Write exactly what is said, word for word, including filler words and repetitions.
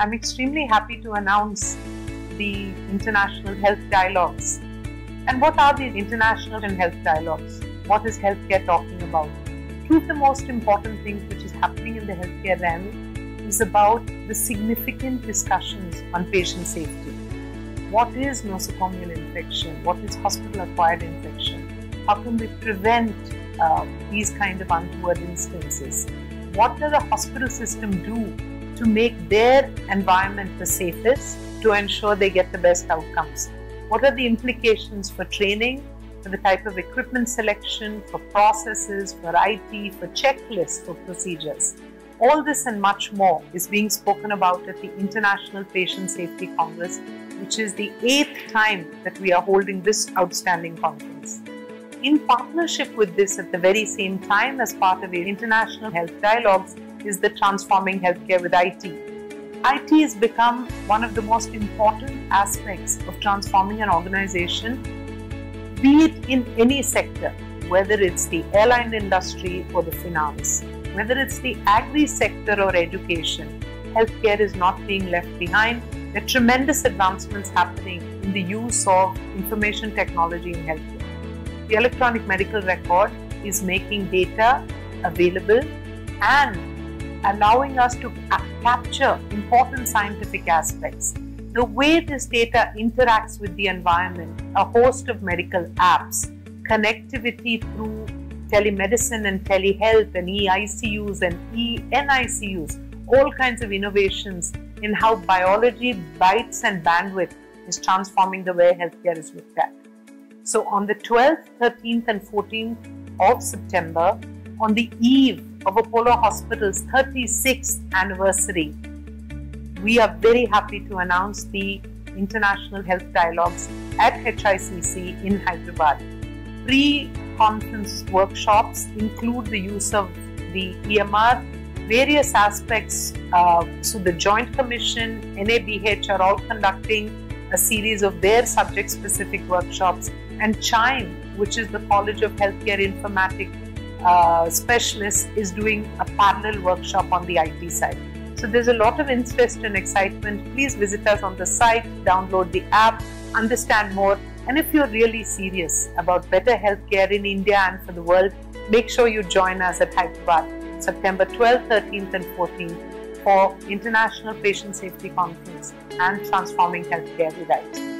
I'm extremely happy to announce the International Health Dialogues. And what are these International Health Dialogues? What is healthcare talking about? Two of the most important things which is happening in the healthcare realm is about the significant discussions on patient safety. What is nosocomial infection? What is hospital-acquired infection? How can we prevent uh, these kind of untoward instances? What does a hospital system do to make their environment the safest to ensure they get the best outcomes? What are the implications for training, for the type of equipment selection, for processes, for I T, for checklists, for procedures? All this and much more is being spoken about at the International Patient Safety Congress, which is the eighth time that we are holding this outstanding conference. In partnership with this, at the very same time, as part of the International Health Dialogues, is the Transforming Healthcare with I T. I T has become one of the most important aspects of transforming an organization, be it in any sector, whether it's the airline industry or the finance, whether it's the agri sector or education. Healthcare is not being left behind. There are tremendous advancements happening in the use of information technology in healthcare. The electronic medical record is making data available and allowing us to capture important scientific aspects. The way this data interacts with the environment, a host of medical apps, connectivity through telemedicine and telehealth and e I C Us and e N I C Us, all kinds of innovations in how biology, bytes and bandwidth is transforming the way healthcare is looked at. So on the twelfth, thirteenth and fourteenth of September, on the eve of Apollo Hospital's thirty-sixth anniversary, we are very happy to announce the International Health Dialogues at H I C C in Hyderabad. Pre-conference workshops include the use of the E M R, various aspects, uh, so the Joint Commission, N A B H are all conducting a series of their subject-specific workshops, and CHIME, which is the College of Healthcare Informatics uh, Specialists, is doing a parallel workshop on the I T side. So there's a lot of interest and excitement. Please visit us on the site, download the app, understand more, and if you're really serious about better healthcare in India and for the world, make sure you join us at Hyderabad, September twelfth, thirteenth and fourteenth for International Patient Safety Conference and Transforming Healthcare with I T.